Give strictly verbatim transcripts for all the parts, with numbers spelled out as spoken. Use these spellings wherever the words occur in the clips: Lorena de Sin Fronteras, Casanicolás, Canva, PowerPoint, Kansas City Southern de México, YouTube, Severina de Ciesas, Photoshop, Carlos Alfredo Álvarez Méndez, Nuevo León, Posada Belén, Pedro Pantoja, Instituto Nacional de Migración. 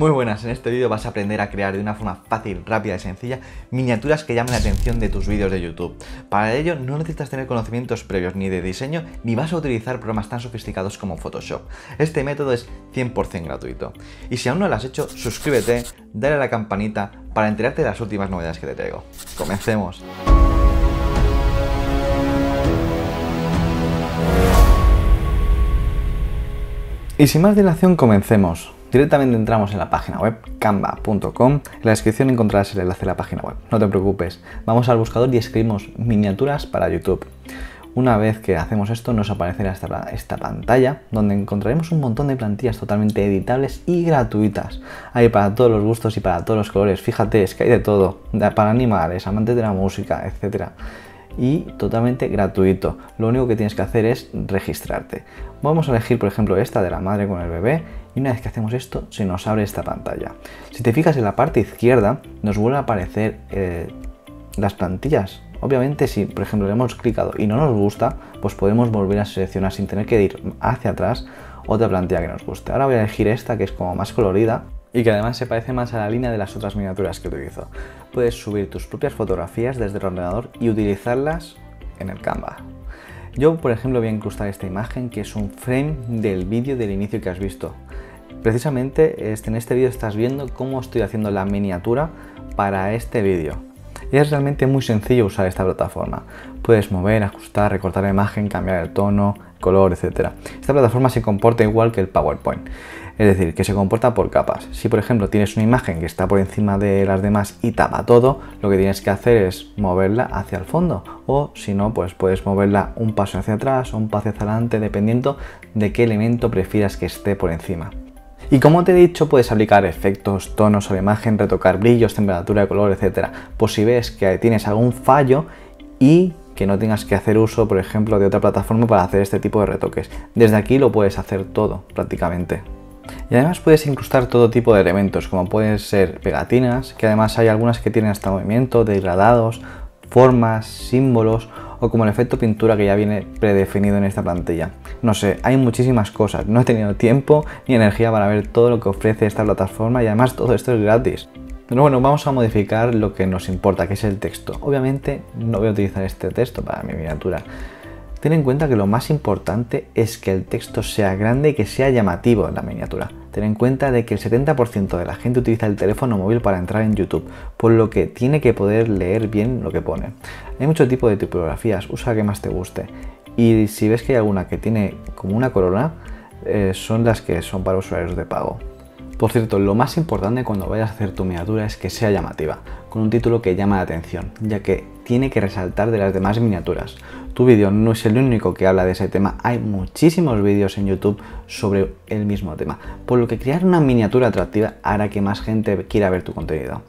Muy buenas, en este vídeo vas a aprender a crear de una forma fácil, rápida y sencilla miniaturas que llamen la atención de tus vídeos de YouTube. Para ello no necesitas tener conocimientos previos ni de diseño ni vas a utilizar programas tan sofisticados como Photoshop. Este método es cien por cien gratuito. Y si aún no lo has hecho, suscríbete, dale a la campanita para enterarte de las últimas novedades que te traigo. ¡Comencemos! Y sin más dilación, comencemos. Directamente entramos en la página web canva punto com, en la descripción encontrarás el enlace a la página web, no te preocupes, vamos al buscador y escribimos miniaturas para YouTube. Una vez que hacemos esto nos aparecerá esta, esta pantalla donde encontraremos un montón de plantillas totalmente editables y gratuitas. Hay para todos los gustos y para todos los colores, fíjate, es que hay de todo, para animales, amantes de la música, etcétera. Y totalmente gratuito, lo único que tienes que hacer es registrarte. Vamos a elegir por ejemplo esta de la madre con el bebé y una vez que hacemos esto se nos abre esta pantalla. Si te fijas en la parte izquierda nos vuelve a aparecer eh, las plantillas. Obviamente si por ejemplo le hemos clicado y no nos gusta, pues podemos volver a seleccionar sin tener que ir hacia atrás otra plantilla que nos guste. Ahora voy a elegir esta que es como más colorida y que además se parece más a la línea de las otras miniaturas que utilizo. Puedes subir tus propias fotografías desde el ordenador y utilizarlas en el Canva. Yo, por ejemplo, voy a incrustar esta imagen que es un frame del vídeo del inicio que has visto. Precisamente en este vídeo estás viendo cómo estoy haciendo la miniatura para este vídeo. Y es realmente muy sencillo usar esta plataforma. Puedes mover, ajustar, recortar la imagen, cambiar el tono, color, etcétera. Esta plataforma se comporta igual que el PowerPoint, es decir, que se comporta por capas. Si por ejemplo tienes una imagen que está por encima de las demás y tapa todo, lo que tienes que hacer es moverla hacia el fondo, o si no, pues puedes moverla un paso hacia atrás o un paso hacia adelante, dependiendo de qué elemento prefieras que esté por encima. Y como te he dicho, puedes aplicar efectos, tonos a la imagen, retocar brillos, temperatura, color, etcétera. Por si ves que tienes algún fallo y que no tengas que hacer uso, por ejemplo, de otra plataforma para hacer este tipo de retoques. Desde aquí lo puedes hacer todo, prácticamente. Y además puedes incrustar todo tipo de elementos, como pueden ser pegatinas, que además hay algunas que tienen hasta movimiento, degradados, formas, símbolos, o como el efecto pintura que ya viene predefinido en esta plantilla. No sé, hay muchísimas cosas, no he tenido tiempo ni energía para ver todo lo que ofrece esta plataforma y además todo esto es gratis. Pero bueno, vamos a modificar lo que nos importa, que es el texto. Obviamente no voy a utilizar este texto para mi miniatura. Ten en cuenta que lo más importante es que el texto sea grande y que sea llamativo en la miniatura. Ten en cuenta de que el setenta por ciento de la gente utiliza el teléfono móvil para entrar en YouTube, por lo que tiene que poder leer bien lo que pone. Hay mucho tipo de tipografías, usa la que más te guste. Y si ves que hay alguna que tiene como una corona, eh, son las que son para usuarios de pago. Por cierto, lo más importante cuando vayas a hacer tu miniatura es que sea llamativa, con un título que llama la atención, ya que tiene que resaltar de las demás miniaturas. Tu vídeo no es el único que habla de ese tema, hay muchísimos vídeos en YouTube sobre el mismo tema, por lo que crear una miniatura atractiva hará que más gente quiera ver tu contenido.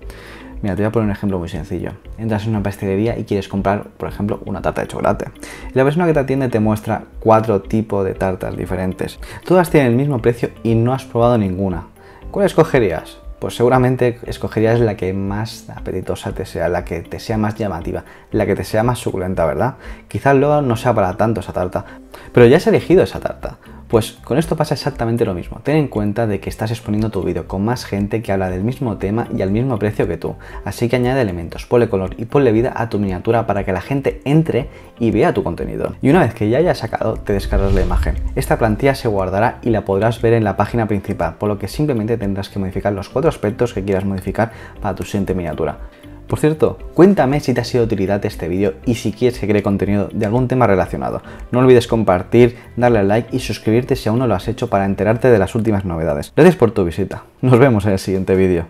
Mira, te voy a poner un ejemplo muy sencillo. Entras en una pastelería y quieres comprar, por ejemplo, una tarta de chocolate. Y la persona que te atiende te muestra cuatro tipos de tartas diferentes. Todas tienen el mismo precio y no has probado ninguna. ¿Cuál escogerías? Pues seguramente escogerías la que más apetitosa te sea, la que te sea más llamativa, la que te sea más suculenta, ¿verdad? Quizás luego no sea para tanto esa tarta, pero ya has elegido esa tarta. Pues con esto pasa exactamente lo mismo. Ten en cuenta de que estás exponiendo tu vídeo con más gente que habla del mismo tema y al mismo precio que tú. Así que añade elementos, ponle color y ponle vida a tu miniatura para que la gente entre y vea tu contenido. Y una vez que ya hayas sacado, te descargas la imagen. Esta plantilla se guardará y la podrás ver en la página principal, por lo que simplemente tendrás que modificar los cuatro aspectos que quieras modificar para tu siguiente miniatura. Por cierto, cuéntame si te ha sido de utilidad este vídeo y si quieres que cree contenido de algún tema relacionado. No olvides compartir, darle al like y suscribirte si aún no lo has hecho para enterarte de las últimas novedades. Gracias por tu visita. Nos vemos en el siguiente vídeo.